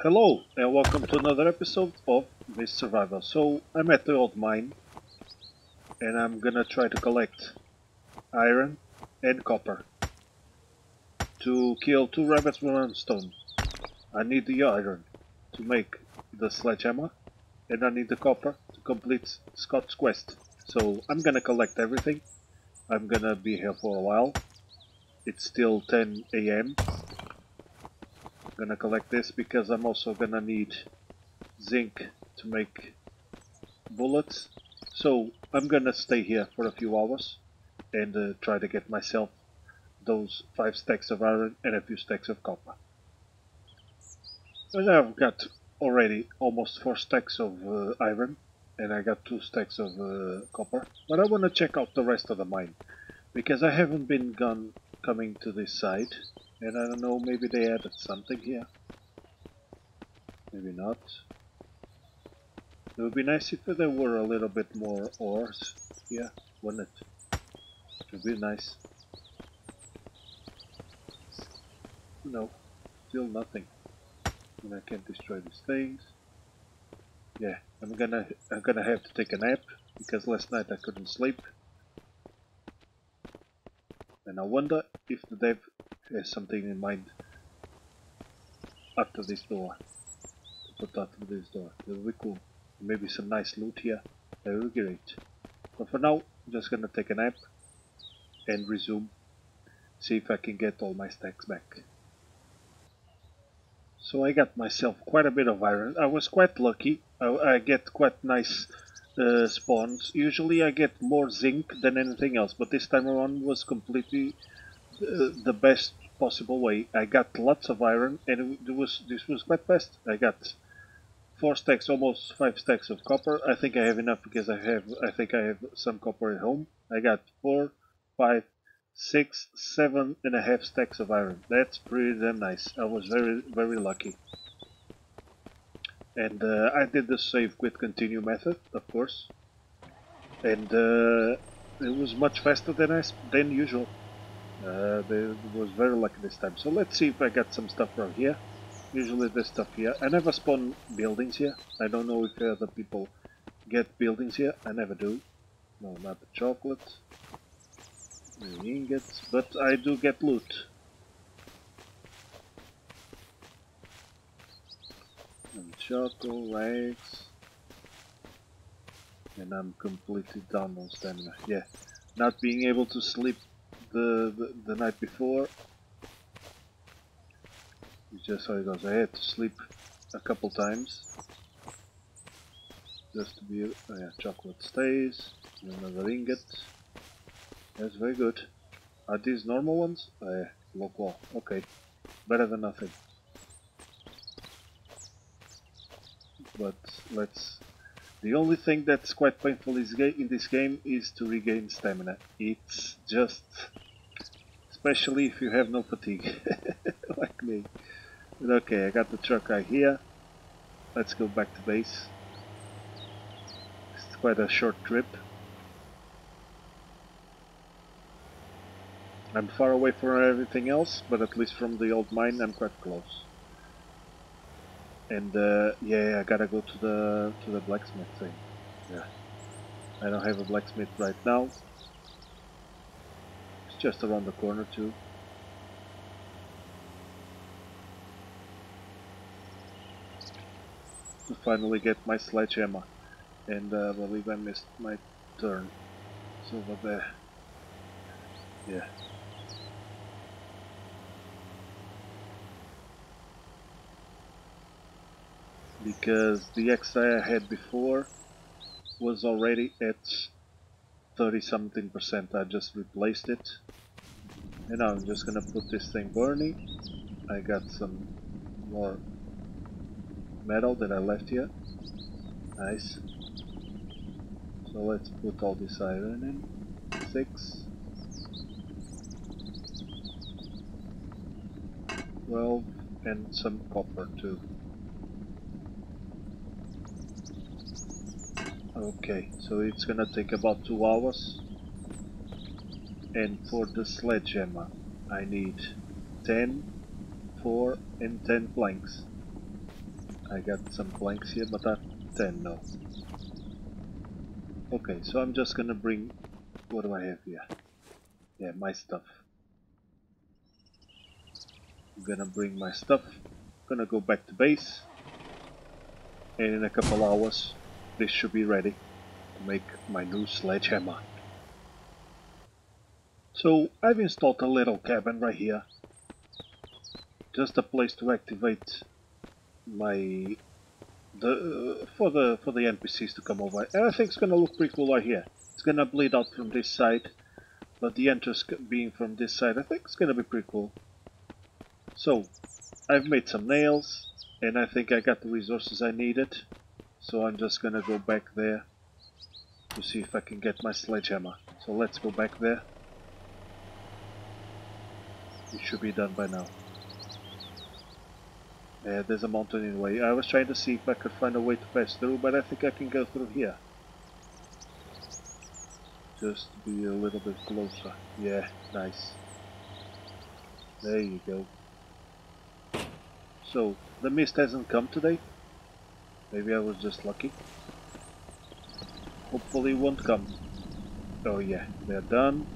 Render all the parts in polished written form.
Hello and welcome to another episode of Mist Survival. So I'm at the old mine and I'm gonna try to collect iron and copper to kill two rabbits with one stone. I need the iron to make the sledgehammer and I need the copper to complete Scott's quest. So I'm gonna collect everything. I'm gonna be here for a while. It's still 10 a.m. Gonna collect this because I'm also gonna need zinc to make bullets, so I'm gonna stay here for a few hours and try to get myself those 5 stacks of iron and a few stacks of copper. And I've got already almost 4 stacks of iron and I got 2 stacks of copper, but I want to check out the rest of the mine because I haven't been coming to this side. And I don't know, maybe they added something here. Maybe not. It would be nice if there were a little bit more ores here, wouldn't it? It would be nice. No, still nothing. And I can't destroy these things. Yeah, I'm gonna have to take a nap because last night I couldn't sleep. And I wonder if the dev has something in mind after this door. To put after this door. That will be cool. Maybe some nice loot here. That will be great. But for now, I'm just gonna take a nap and resume. See if I can get all my stacks back. So I got myself quite a bit of iron. I was quite lucky. I get quite nice spawns. Usually I get more zinc than anything else, but this time around was completely the best possible way. I got lots of iron and this was quite fast. I got 4 stacks, almost 5 stacks of copper. I think I have enough because I think I have some copper at home. I got 4, 5, 6, 7.5 stacks of iron. That's pretty damn nice. I was very, very lucky. And I did the save quit continue method, of course, and it was much faster than usual. They was very lucky this time. So let's see if I got some stuff from here. Usually there's stuff here. I never spawn buildings here. I don't know if other people get buildings here. I never do. No, not the chocolate. The ingots. But I do get loot. And chocolate. And I'm completely down on stamina. Yeah. Not being able to sleep the night before, it's just how it goes. I had to sleep a couple times just to be. Oh yeah, chocolate stays. Another ingot. That's very good. Are these normal ones? Oh yeah, block wall. Okay, better than nothing. But let's. The only thing that's quite painful in this game is to regain stamina. It's just, especially if you have no fatigue, like me. But okay, I got the truck right here. Let's go back to base. It's quite a short trip. I'm far away from everything else, but at least from the old mine I'm quite close. And yeah, I gotta go to the blacksmith thing. Yeah, I don't have a blacksmith right now. It's just around the corner too. To finally get my sledgehammer, and I believe I missed my turn. It's over there. Yeah. Because the extra I had before was already at 30-something%. I just replaced it. And now I'm just gonna put this thing burning. I got some more metal that I left here. Nice. So let's put all this iron in. 6. 12. And some copper too. Okay, so it's gonna take about 2 hours, and for the sledgehammer I need 10, 4 and 10 planks. I got some planks here, but I have 10 now. Okay, so I'm just gonna bring... what do I have here? Yeah, my stuff. I'm gonna bring my stuff. Gonna go back to base. And in a couple hours, this should be ready to make my new sledgehammer. So, I've installed a little cabin right here. Just a place to activate my... for the NPCs to come over. And I think it's gonna look pretty cool right here. It's gonna bleed out from this side, but the entrance being from this side, I think it's gonna be pretty cool. So, I've made some nails, and I think I got the resources I needed. So I'm just gonna go back there to see if I can get my sledgehammer. So let's go back there. It should be done by now. There's a mountain in the way. I was trying to see if I could find a way to pass through, but I think I can go through here. Just be a little bit closer. Yeah, nice. There you go. So, the mist hasn't come today. Maybe I was just lucky. Hopefully it won't come. Oh yeah, they're done.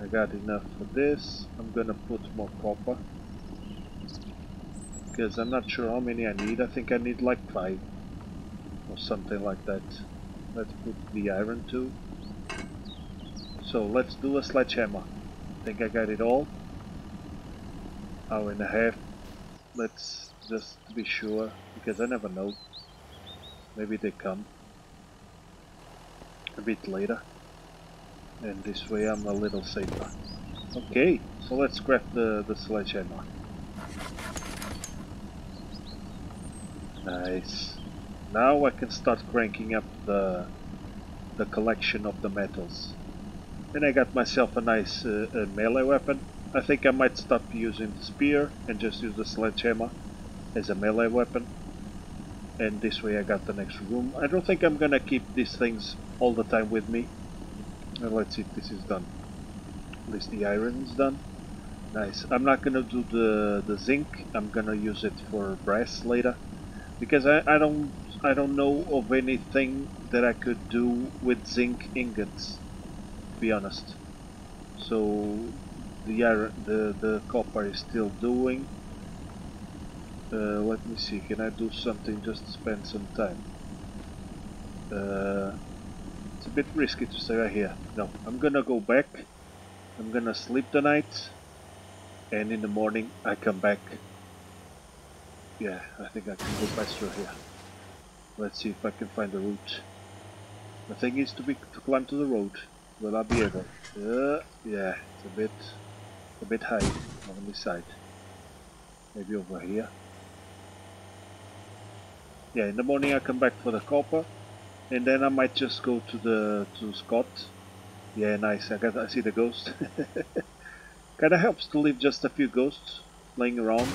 I got enough for this. I'm gonna put more copper, because I'm not sure how many I need. I think I need like 5 or something like that. Let's put the iron too. So let's do a sledgehammer. I think I got it all. Hour and a half. Let's just be sure, because I never know. Maybe they come a bit later, and this way I'm a little safer. Okay, so let's craft the sledgehammer. Nice. Now I can start cranking up the collection of the metals. And I got myself a nice melee weapon. I think I might stop using the spear and just use the sledgehammer as a melee weapon. And this way I got the next room. I don't think I'm gonna keep these things all the time with me. And let's see if this is done. At least the iron is done. Nice. I'm not gonna do the zinc. I'm gonna use it for brass later, because I don't know of anything that I could do with zinc ingots, to be honest. So. The iron, the copper is still doing. Let me see, can I do something just to spend some time? It's a bit risky to stay right here. No, I'm gonna go back. I'm gonna sleep tonight, and in the morning I come back. Yeah, I think I can go back through here. Let's see if I can find the route. The thing is to climb to the road. Will I be able? Yeah, it's a bit high on this side. Maybe over here. Yeah, in the morning I come back for the copper, and then I might just go to Scott. Yeah, nice. I see the ghost. Kinda helps to leave just a few ghosts laying around,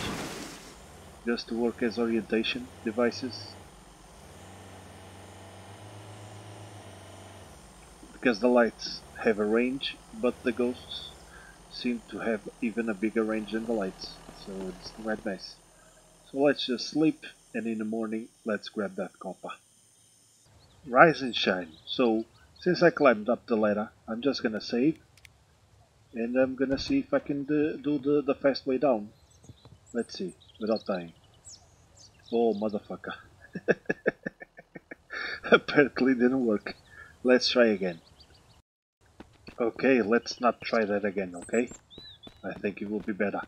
just to work as orientation devices. Because the lights have a range, but the ghosts seem to have even a bigger range than the lights, so it's quite nice. So let's just sleep, and in the morning let's grab that copper. Rise and shine. So since I climbed up the ladder, I'm just gonna save, and I'm gonna see if I can do the fast way down. Let's see, without dying. Oh, motherfucker. Apparently didn't work. Let's try again. Okay, let's not try that again, okay? I think it will be better.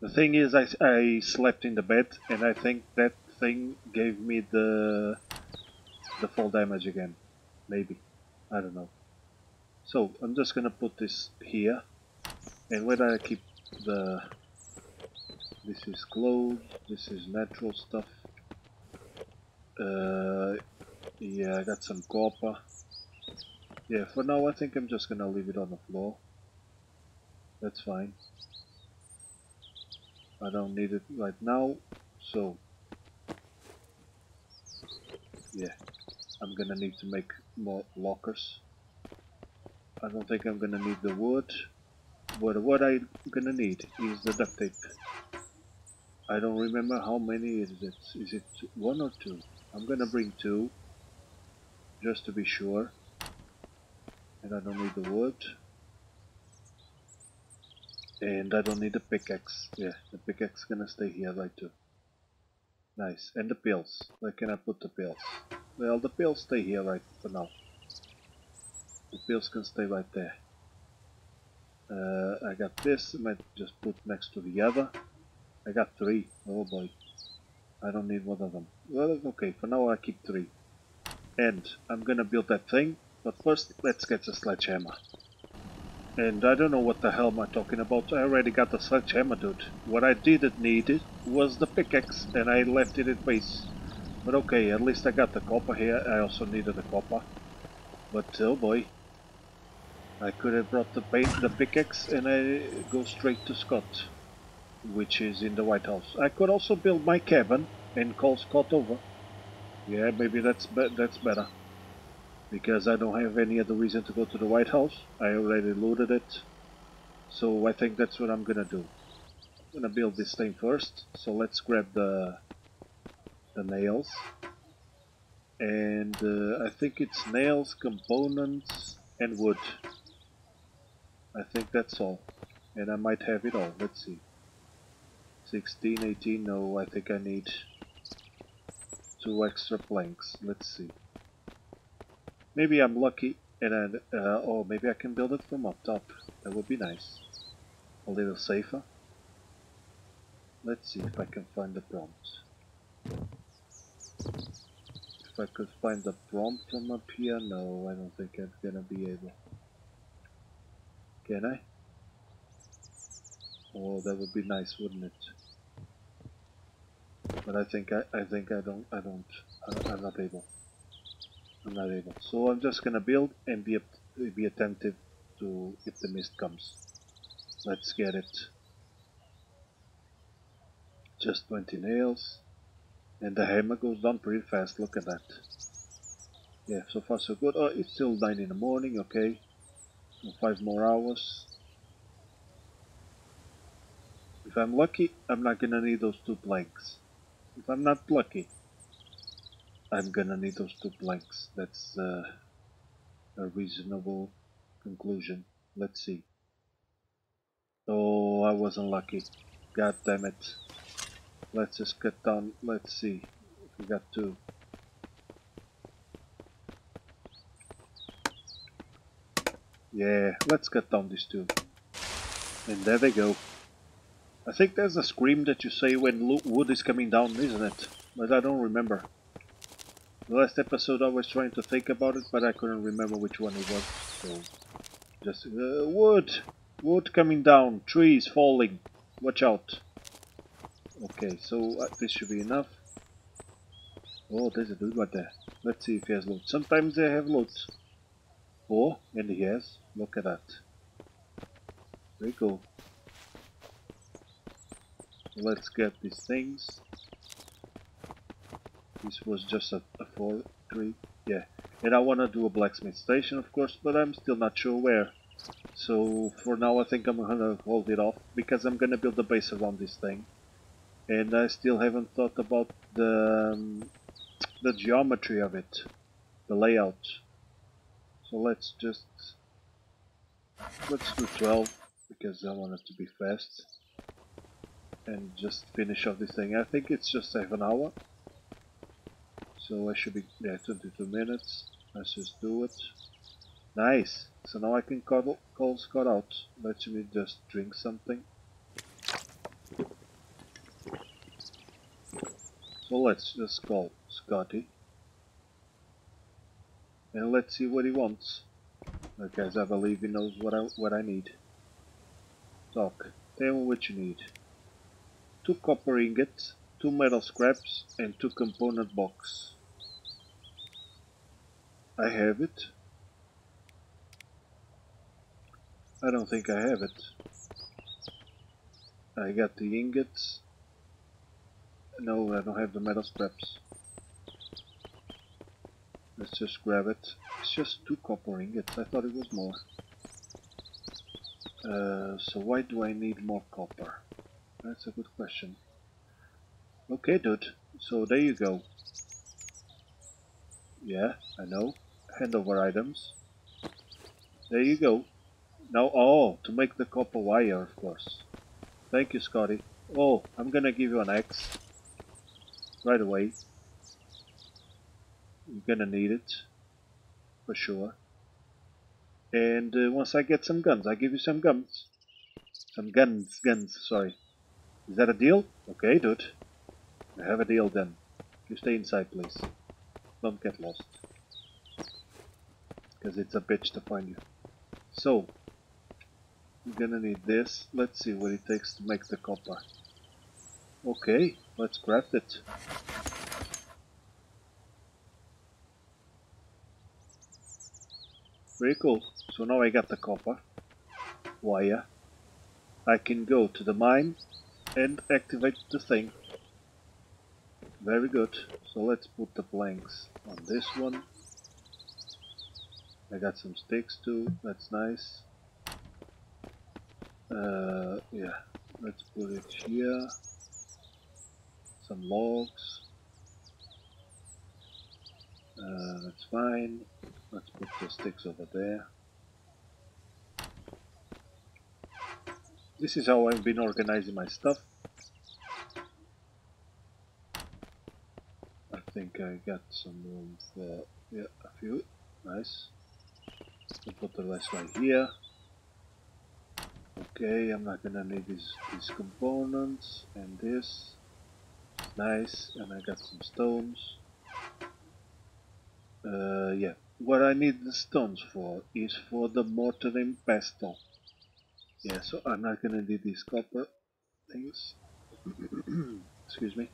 The thing is, I slept in the bed, and I think that thing gave me the fall damage again. Maybe. I don't know. So, I'm just gonna put this here. And whether I keep the... This is clothes, this is natural stuff. Yeah, I got some copper. Yeah, for now I think I'm just gonna leave it on the floor. That's fine. I don't need it right now, so... Yeah, I'm gonna need to make more lockers. I don't think I'm gonna need the wood. What I'm gonna need is the duct tape. I don't remember how many is it. Is it one or two? I'm gonna bring two, just to be sure. And I don't need the wood. And I don't need the pickaxe. Yeah, the pickaxe is gonna stay here like two. Nice. And the pills. Where can I put the pills? Well, the pills stay here right for now. The pills can stay right there. I got this. I might just put next to the other. I got three. Oh boy. I don't need one of them. Well, okay. For now I keep three. And I'm gonna build that thing. But first, let's get the sledgehammer. And I don't know what the hell am I talking about. I already got the sledgehammer, dude. What I didn't need was the pickaxe, and I left it in place. But okay, at least I got the copper here. I also needed the copper. But oh boy. I could have brought the pickaxe and I go straight to Scott, which is in the White House. I could also build my cabin and call Scott over. Yeah, maybe that's better. Because I don't have any other reason to go to the White House. I already looted it. So I think that's what I'm gonna do. I'm gonna build this thing first. So let's grab the nails. And I think it's nails, components, and wood. I think that's all. And I might have it all. Let's see. 16, 18, no, I think I need two extra planks. Let's see. Maybe I'm lucky, and oh, maybe I can build it from up top. That would be nice. A little safer. Let's see if I can find the prompt. If I could find the prompt from up here, no, I don't think I'm gonna be able. Can I? Oh, that would be nice, wouldn't it? But I'm not able. I'm not able. So I'm just gonna build and be attentive to if the mist comes. Let's get it. Just 20 nails. And the hammer goes down pretty fast, look at that. Yeah, so far so good. Oh, it's still 9 in the morning, okay. So 5 more hours. If I'm lucky, I'm not gonna need those two planks. If I'm not lucky, I'm gonna need those two planks. That's a reasonable conclusion. Let's see. Oh, I wasn't lucky. God damn it. Let's just cut down. Let's see. We got two. Yeah, let's cut down these two. And there they go. I think there's a scream that you say when wood is coming down, isn't it? But I don't remember. The last episode I was trying to think about it, but I couldn't remember which one it was, so... Just... wood! Wood coming down, trees falling, watch out. Okay, so this should be enough. Oh, there's a dude right there. Let's see if he has loot. Sometimes they have loot. Oh, and he has. Look at that. There you go. Let's get these things. This was just a 4-3, yeah. And I want to do a blacksmith station, of course, but I'm still not sure where. So for now I think I'm going to hold it off, because I'm going to build a base around this thing. And I still haven't thought about the geometry of it, the layout. So let's do 12, because I want it to be fast. And just finish off this thing. I think it's just 7 hours. So I should be there, yeah, 22 minutes. Let's just do it. Nice! So now I can call Scott out. Let me just drink something. So let's just call Scotty. And let's see what he wants. Because I believe he knows what I need. Talk. Tell me what you need. 2 copper ingots, 2 metal scraps, and 2 component boxes. I have it. I don't think I have it. I got the ingots. No, I don't have the metal scraps. Let's just grab it. It's just 2 copper ingots. I thought it was more. So why do I need more copper? That's a good question. Okay, dude. So there you go. Yeah, I know. Hand over items. There you go. Now, oh, to make the copper wire, of course. Thank you, Scotty. Oh, I'm gonna give you an axe. Right away. You're gonna need it. For sure. And once I get some guns, I give you some guns. Some guns, sorry. Is that a deal? Okay, dude. I have a deal then. You stay inside, please. Don't get lost. Because it's a bitch to find you. So, you're gonna need this. Let's see what it takes to make the copper. Okay, let's craft it. Very cool. So now I got the copper wire. I can go to the mine and activate the thing. Very good. So let's put the planks on this one. I got some sticks too. That's nice. Yeah, let's put it here. Some logs. That's fine. Let's put the sticks over there. This is how I've been organizing my stuff. I think I got some room for, yeah, a few. Nice. I'll put the rest right here. Okay, I'm not gonna need these components and this. Nice, and I got some stones. Yeah. What I need the stones for is for the mortar and pestle. Yeah, so I'm not gonna do these copper things. Excuse me.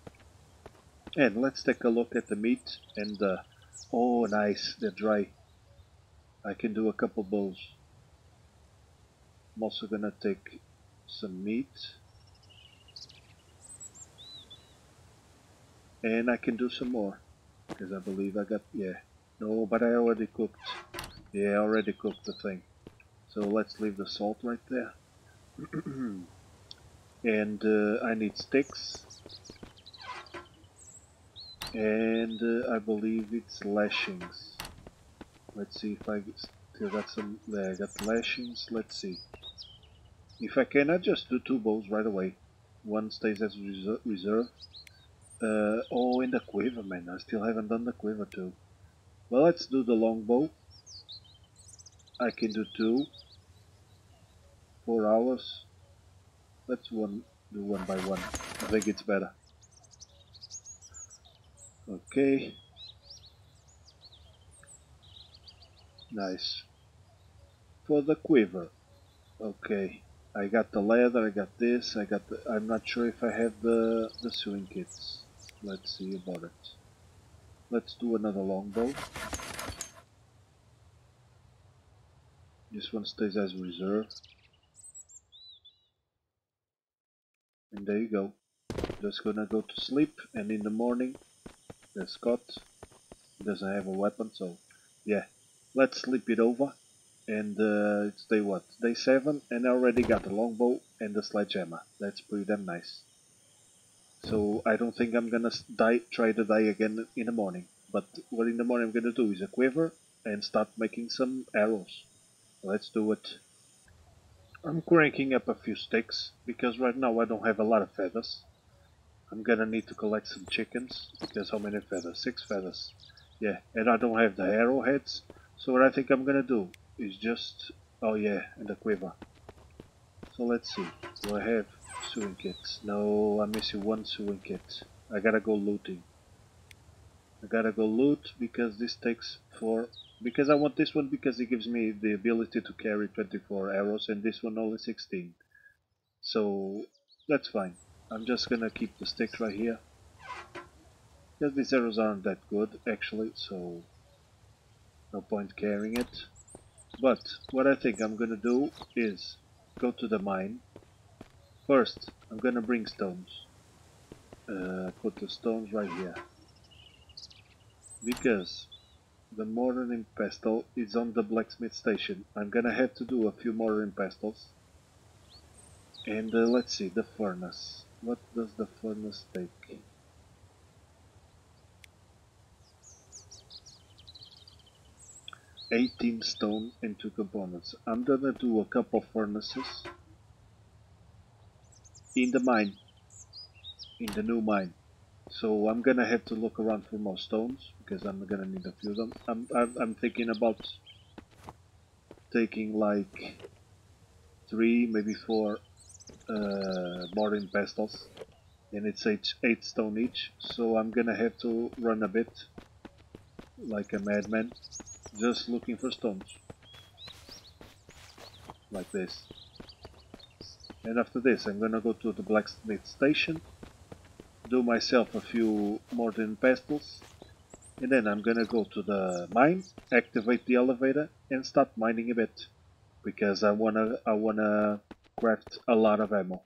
And let's take a look at the meat and the... oh, nice, they're dry. I can do a couple bowls. I'm also gonna take some meat. And I can do some more. Because I believe I got... yeah. No, but I already cooked. Yeah, I already cooked the thing. So let's leave the salt right there. And I need sticks. And I believe it's lashings. Let's see if I still got some... there, I got lashings. Let's see. If I can, I just do two bows right away. One stays as reserve. Oh, and the quiver, man. I still haven't done the quiver too. Well, let's do the longbow. I can do two. 4 hours. Let's do one by one. I think it's better. Okay. Nice. For the quiver. Okay. I got the leather, I got this, I got the... I'm not sure if I have the sewing kits. Let's see about it. Let's do another longbow. This one stays as reserve. And there you go. Just gonna go to sleep, and in the morning, there's Scott. He doesn't have a weapon, so yeah. Let's sleep it over. And it's day what? Day 7, and I already got the longbow and the sledgehammer. That's pretty damn nice. So I don't think I'm gonna try to die again in the morning. But what in the morning I'm gonna do is a quiver and start making some arrows. Let's do it. I'm cranking up a few sticks because right now I don't have a lot of feathers. I'm gonna need to collect some chickens because how many feathers? 6 feathers. Yeah, and I don't have the arrowheads. So what I think I'm gonna do is just... oh yeah, and the quiver. So let's see. Do I have sewing kits? No, I'm missing one sewing kit. I gotta go looting. I gotta go loot because this takes 4... because I want this one because it gives me the ability to carry 24 arrows and this one only 16. So that's fine. I'm just gonna keep the sticks right here. Because these arrows aren't that good actually, so no point carrying it. But what I think I'm gonna do is go to the mine. First, I'm gonna bring stones. Put the stones right here. Because the mortar and pestle is on the blacksmith station. I'm gonna have to do a few mortar and pestles. And let's see, the furnace. What does the furnace take? 18 stone and 2 components. I'm gonna do a couple of furnaces in the mine, in the new mine. So I'm gonna have to look around for more stones because I'm gonna need a few of them. I'm thinking about taking like 3, maybe 4 boring pestles, and it's 8 stone each. So I'm gonna have to run a bit like a madman, just looking for stones like this. And after this, I'm gonna go to the blacksmith station, do myself a few more than pestles, and then I'm gonna go to the mine, activate the elevator, and start mining a bit, because I wanna craft a lot of ammo.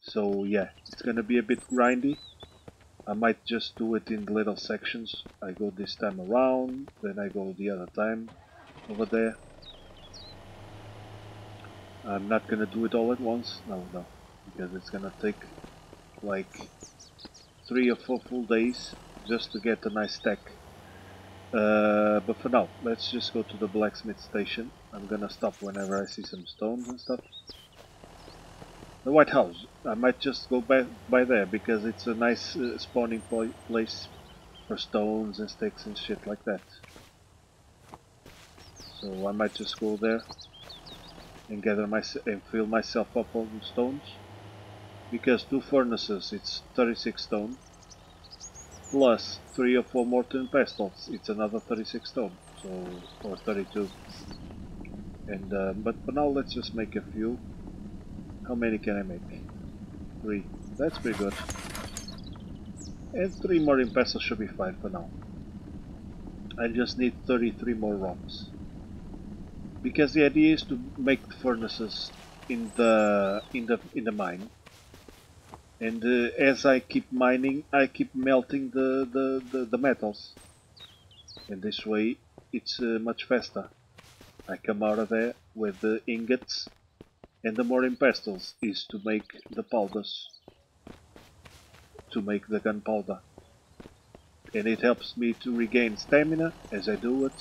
So yeah, it's gonna be a bit grindy. I might just do it in little sections. I go this time around, then I go the other time over there. I'm not gonna do it all at once, no, because it's gonna take like 3 or 4 full days just to get a nice stack. But for now, let's just go to the blacksmith station. I'm gonna stop whenever I see some stones and stuff. The White House, I might just go by there because it's a nice spawning place for stones and sticks and shit like that. So I might just go there and gather and fill myself up on stones, because 2 furnaces, it's 36 stone, plus 3 or 4 mortar pestles, it's another 36 stone, so, or 32. And but for now, let's just make a few. How many can I make? 3. That's pretty good. And 3 more pestles should be fine for now. I just need 33 more rocks, because the idea is to make furnaces in the mine. And as I keep mining, I keep melting the metals, and this way it's much faster. I come out of there with the ingots, and the more pestles is to make the powders, to make the gunpowder. And it helps me to regain stamina as I do it,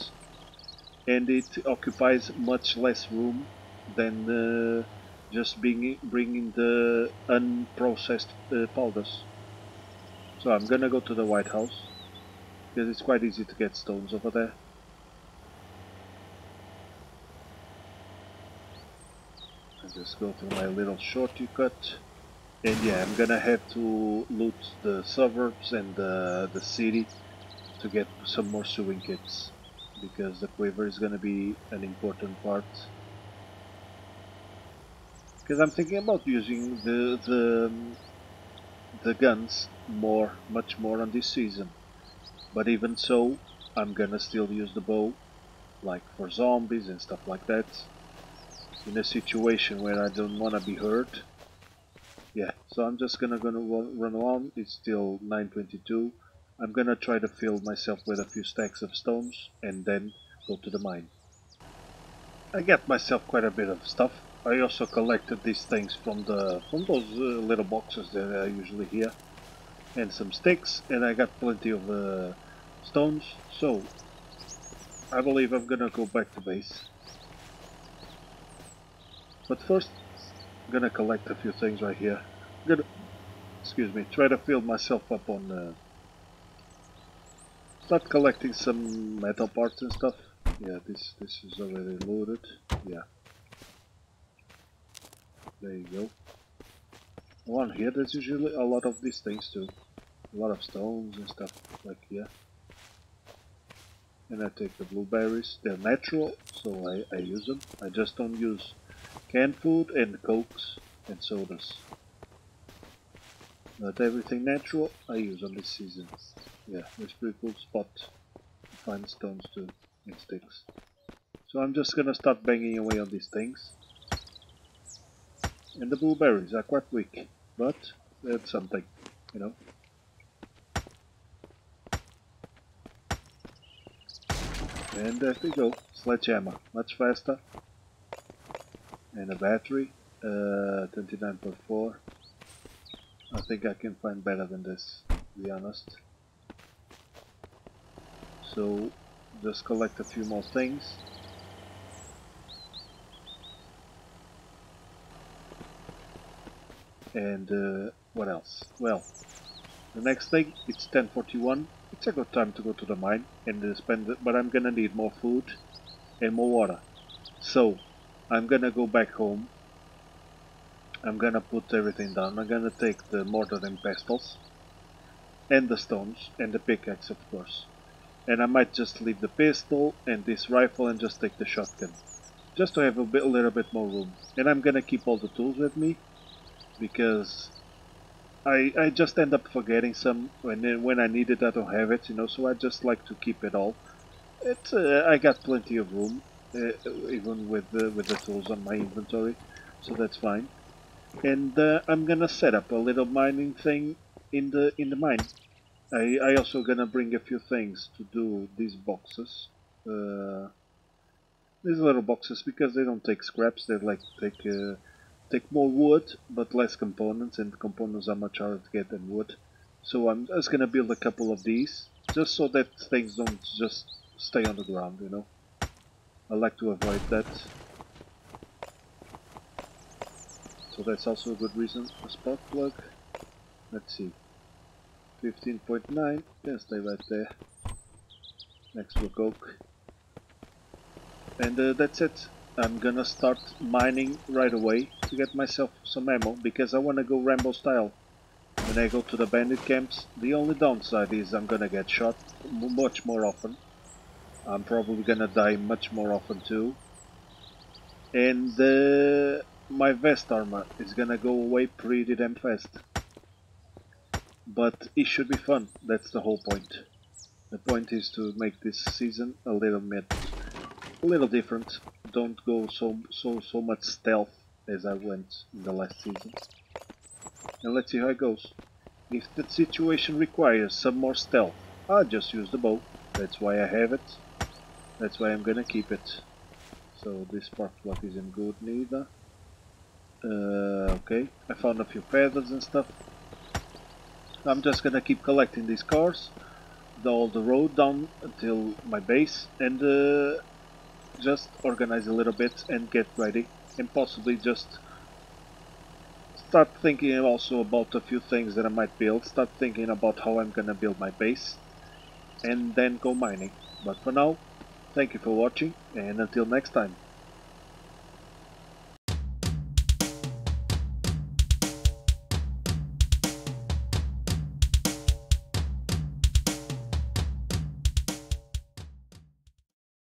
and it occupies much less room than just bringing the unprocessed powders. So I'm gonna go to the White House, because it's quite easy to get stones over there. I just go through my little shortcut, and yeah, I'm gonna have to loot the suburbs and the city to get some more sewing kits, because the quiver is gonna be an important part. Because I'm thinking about using the guns much more on this season, but even so, I'm gonna still use the bow, like for zombies and stuff like that, in a situation where I don't wanna be hurt. Yeah, so I'm just gonna run on. It's still 9:22. I'm gonna try to fill myself with a few stacks of stones and then go to the mine. I got myself quite a bit of stuff. I also collected these things from those little boxes that I usually hear, and some sticks, and I got plenty of stones, so I believe I'm gonna go back to base. But first, I'm gonna collect a few things right here. I'm gonna, excuse me, try to fill myself up on, start collecting some metal parts and stuff. Yeah, this is already loaded, yeah. There you go. Around here there's usually a lot of these things too. A lot of stones and stuff like here. And I take the blueberries. They're natural, so I use them. I just don't use canned food and cokes and sodas. Not everything natural I use on this season. Yeah, it's a pretty cool spot to find stones too, and sticks. So I'm just gonna start banging away on these things. And the blueberries are quite weak, but that's something, you know. And there we go, sledgehammer, much faster. And a battery, 29.4. I think I can find better than this, to be honest. So just collect a few more things. And what else? Well, the next thing, it's 10:41. It's a good time to go to the mine and spend it, but I'm gonna need more food and more water. So I'm gonna go back home. I'm gonna put everything down. I'm gonna take the mortar and pestles and the stones and the pickaxe, of course. And I might just leave the pistol and this rifle and just take the shotgun, just to have a little bit more room. And I'm gonna keep all the tools with me, because I just end up forgetting some when I need it. I don't have it, you know. So I just like to keep it all. It's I got plenty of room, even with the tools on my inventory, so that's fine. And I'm gonna set up a little mining thing in the mine. I also gonna bring a few things to do these boxes, these little boxes, because they don't take scraps. They like take more wood but less components, and components are much harder to get than wood. So I'm just gonna build a couple of these, just so that things don't just stay on the ground, you know. I like to avoid that. So that's also a good reason. A spark plug. Let's see. 15.9. Can stay right there. Next to coke. And that's it. I'm gonna start mining right away to get myself some ammo, because I wanna go Rambo style. When I go to the bandit camps, the only downside is I'm gonna get shot much more often. I'm probably gonna die much more often too. And my vest armor is gonna go away pretty damn fast, but it should be fun. That's the whole point. The point is to make this season a little different. Don't go so much stealth as I went in the last season. And let's see how it goes. If the situation requires some more stealth, I'll just use the bow. That's why I have it. That's why I'm gonna keep it. So this spark plug isn't good neither. Okay, I found a few feathers and stuff. I'm just gonna keep collecting these cars, all the road down until my base, and just organize a little bit and get ready, and possibly just start thinking also about a few things that I might build. Start thinking about how I'm gonna build my base, and then go mining. But for now, thank you for watching, and until next time.